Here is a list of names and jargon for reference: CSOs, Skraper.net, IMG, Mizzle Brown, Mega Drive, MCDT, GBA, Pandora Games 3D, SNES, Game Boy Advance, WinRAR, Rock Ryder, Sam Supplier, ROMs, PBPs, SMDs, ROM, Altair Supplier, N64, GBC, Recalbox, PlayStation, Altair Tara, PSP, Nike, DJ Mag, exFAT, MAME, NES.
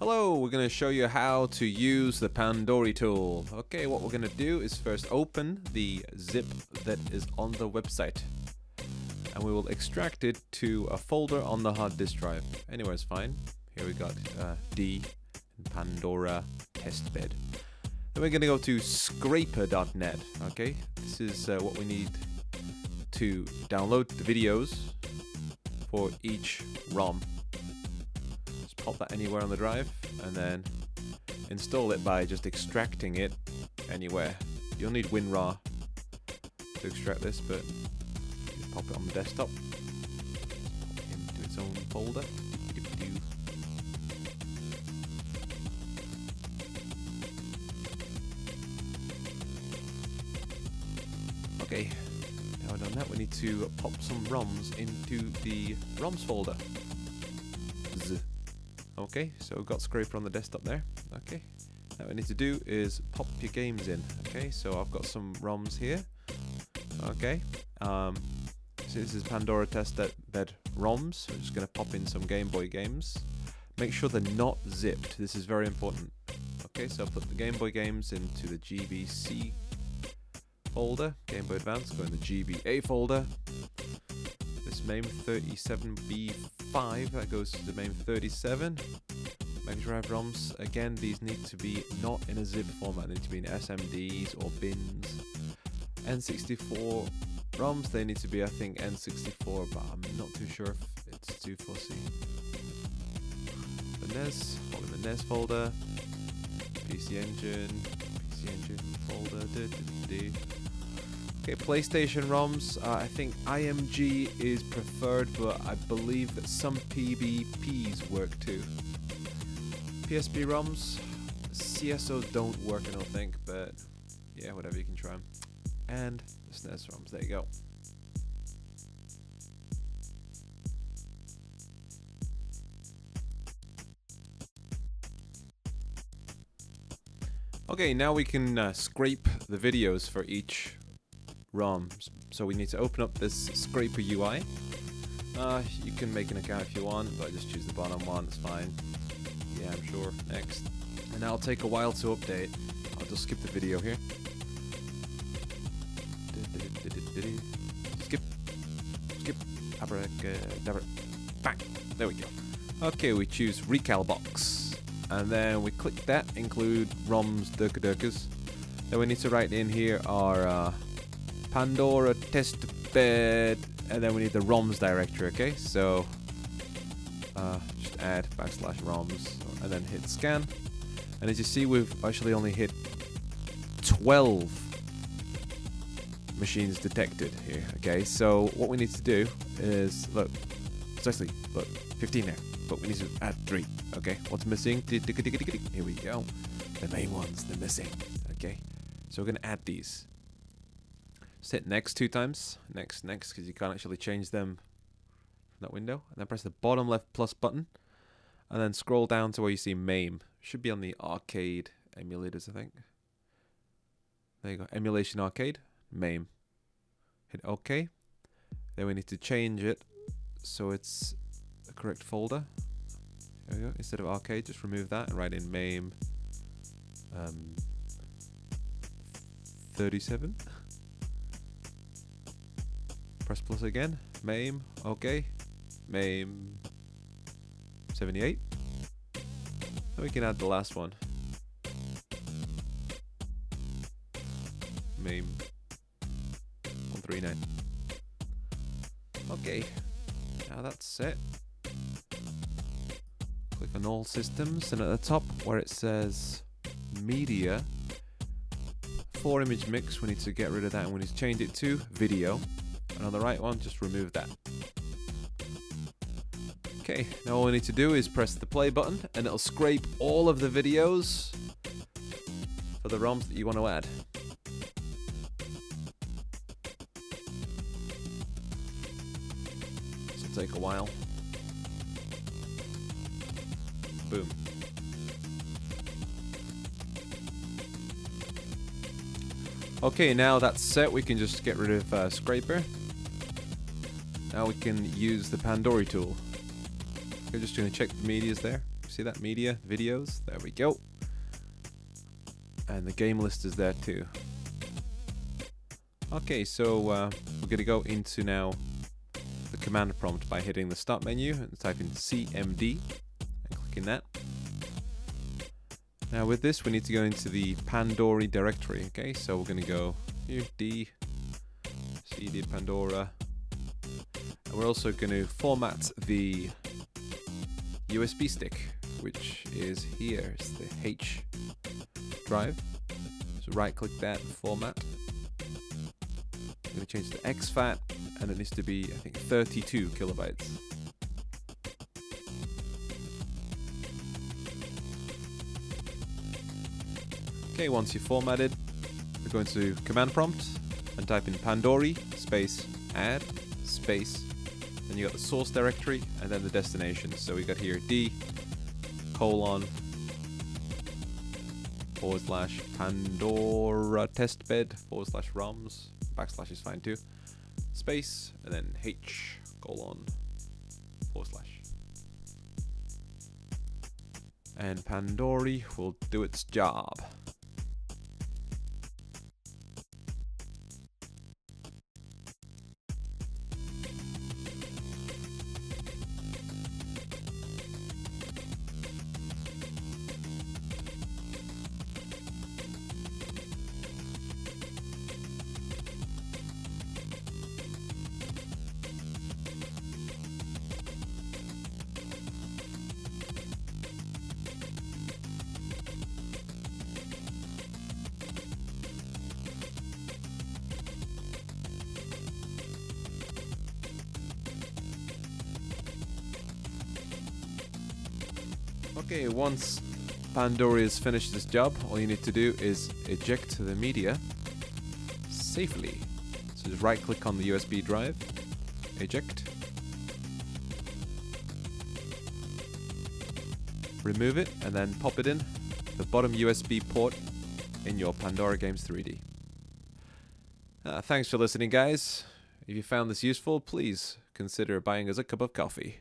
Hello, we're going to show you how to use the Pandora tool. Okay, what we're going to do is first open the zip that is on the website, and we will extract it to a folder on the hard disk drive. Anywhere is fine. Here we got D, Pandora testbed. Then we're going to go to Skraper.net. Okay, this is what we need to download the videos for each ROM. Pop that anywhere on the drive and then install it by just extracting it anywhere. You'll need WinRAR to extract this, but just pop it on the desktop into its own folder. Okay, now we've done that, we need to pop some ROMs into the ROMs folder. Okay, so we've got Skraper on the desktop there. Okay, now what we need to do is pop your games in. Okay, so I've got some ROMs here. Okay, so this is Pandora testbed ROMs. I'm just going to pop in some Game Boy games. Make sure they're not zipped. This is very important. Okay, so I'll put the Game Boy games into the GBC folder. Game Boy Advance, go in the GBA folder. This MAME 37B5, that goes to the MAME 37. Mega Drive ROMs, again, these need to be not in a zip format, they need to be in SMDs or bins. N64 ROMs, they need to be, I think, N64, but I'm not too sure if it's too fussy. The NES, pop in the NES folder, PC Engine folder, Okay, PlayStation ROMs, I think IMG is preferred, but I believe that some PBPs work too. PSP ROMs, CSOs don't work, I don't think, but yeah, whatever, you can try them. And the SNES ROMs, there you go. Okay, now we can scrape the videos for each ROM. So we need to open up this Skraper UI. You can make an account if you want, but just choose the bottom one, it's fine. Yeah, I'm sure. Next. And that'll take a while to update. I'll just skip the video here. Skip. Skip. Abracadabra. Bang! There we go. Okay, we choose Recalbox. And then we click that, include ROMs, durka-durkas. Then we need to write in here our Pandora testbed, and then we need the ROMs directory, okay? So, just add /ROMs, and then hit scan. And as you see, we've actually only hit 12 machines detected here, okay? So, what we need to do is, look, it's actually, look, 15 now, but we need to add 3, okay? What's missing? Here we go. The main ones, they're missing, okay? So, we're gonna add these. Just hit next 2 times, next, because you can't actually change them from that window. And then press the bottom left plus button, and then scroll down to where you see MAME. Should be on the arcade emulators, I think. There you go, emulation arcade, MAME. Hit OK. Then we need to change it so it's the correct folder. There we go, instead of arcade, just remove that and write in MAME 37. Press plus again, MAME, okay, MAME 78. Then we can add the last one, MAME 139. Okay, now that's set. Click on all systems, and at the top where it says media, 4 image mix, we need to get rid of that and we need to change it to video. And on the right one, just remove that. Okay, now all we need to do is press the play button and it'll scrape all of the videos for the ROMs that you want to add. This will take a while. Boom. Okay, now that's set, we can just get rid of Skraper. Now we can use the Pandora tool. We're just going to check the medias there. See that? Media, videos, there we go. And the game list is there too. Okay, so we're going to go into now the command prompt by hitting the start menu and typing CMD and clicking that. Now with this we need to go into the Pandora directory, okay? So we're going to go D, CD Pandora, and we're also going to format the USB stick, which is here, it's the H drive. So right click that and format. I'm going to change to exFAT, and it needs to be, I think, 32 kilobytes. Okay, once you're formatted, we're going to command prompt and type in Pandora space add space, and you got the source directory and then the destination. So we got here d:// Pandora testbed / ROMs. Backslash is fine too. Space and then h:// and Pandora will do its job. Okay, once Pandora has finished this job, all you need to do is eject the media safely. So just right click on the USB drive, eject, remove it, and then pop it in the bottom USB port in your Pandora Games 3D. Thanks for listening, guys. If you found this useful, please consider buying us a cup of coffee.